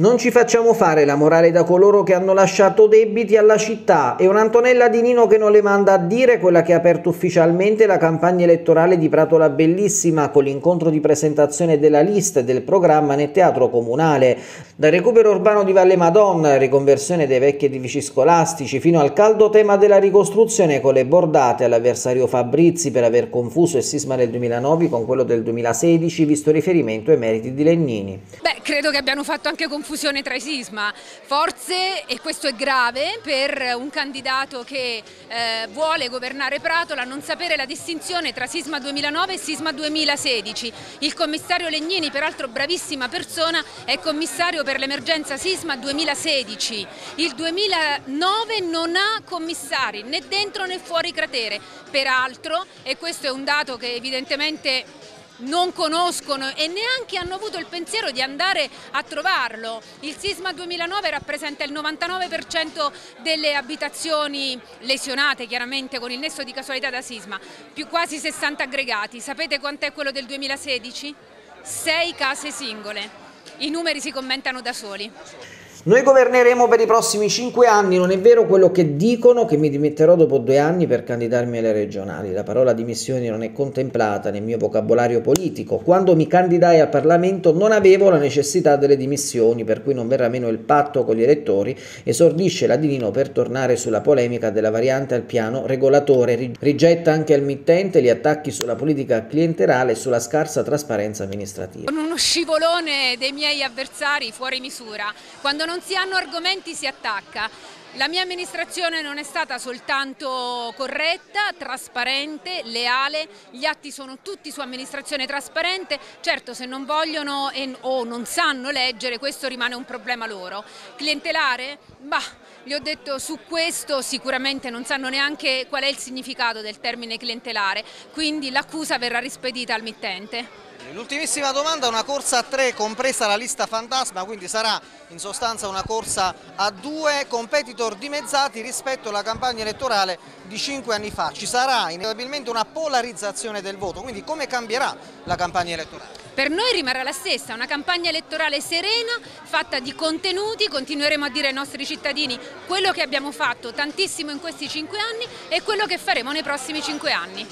Non ci facciamo fare la morale da coloro che hanno lasciato debiti alla città e un'Antonella di Nino che non le manda a dire, quella che ha aperto ufficialmente la campagna elettorale di Prato la Bellissima con l'incontro di presentazione della lista del programma nel teatro comunale. Dal recupero urbano di Valle Madonna, riconversione dei vecchi edifici scolastici, fino al caldo tema della ricostruzione con le bordate all'avversario Fabrizi per aver confuso il sisma del 2009 con quello del 2016, visto riferimento ai meriti di Legnini. Beh, credo che abbiano fatto anche confusione tra i sisma, forse, e questo è grave per un candidato che vuole governare Pratola, non sapere la distinzione tra sisma 2009 e sisma 2016. Il commissario Legnini, peraltro bravissima persona, è commissario per l'emergenza sisma 2016. Il 2009 non ha commissari né dentro né fuori cratere, peraltro, e questo è un dato che evidentemente non conoscono e neanche hanno avuto il pensiero di andare a trovarlo. Il sisma 2009 rappresenta il 99% delle abitazioni lesionate, chiaramente con il nesso di casualità da sisma, più quasi 60 aggregati. Sapete quant'è quello del 2016? 6 case singole. I numeri si commentano da soli. Noi governeremo per i prossimi 5 anni, non è vero quello che dicono, che mi dimetterò dopo 2 anni per candidarmi alle regionali. La parola dimissioni non è contemplata nel mio vocabolario politico. Quando mi candidai al Parlamento non avevo la necessità delle dimissioni, per cui non verrà meno il patto con gli elettori, esordisce la Di Nino per tornare sulla polemica della variante al piano regolatore. Rigetta anche al mittente gli attacchi sulla politica clientelare e sulla scarsa trasparenza amministrativa. Con uno scivolone dei miei avversari fuori misura. Quando non si hanno argomenti si attacca. La mia amministrazione non è stata soltanto corretta, trasparente, leale, gli atti sono tutti su amministrazione trasparente. Certo, se non vogliono o non sanno leggere, questo rimane un problema loro. Clientelare? Bah, gli ho detto, su questo sicuramente non sanno neanche qual è il significato del termine clientelare, quindi l'accusa verrà rispedita al mittente. L'ultimissima domanda, una corsa a 3 compresa la lista fantasma, quindi sarà in sostanza una corsa a 2 competitor dimezzati rispetto alla campagna elettorale di 5 anni fa. Ci sarà inevitabilmente una polarizzazione del voto, quindi come cambierà la campagna elettorale? Per noi rimarrà la stessa, una campagna elettorale serena, fatta di contenuti. Continueremo a dire ai nostri cittadini quello che abbiamo fatto tantissimo in questi 5 anni e quello che faremo nei prossimi 5 anni.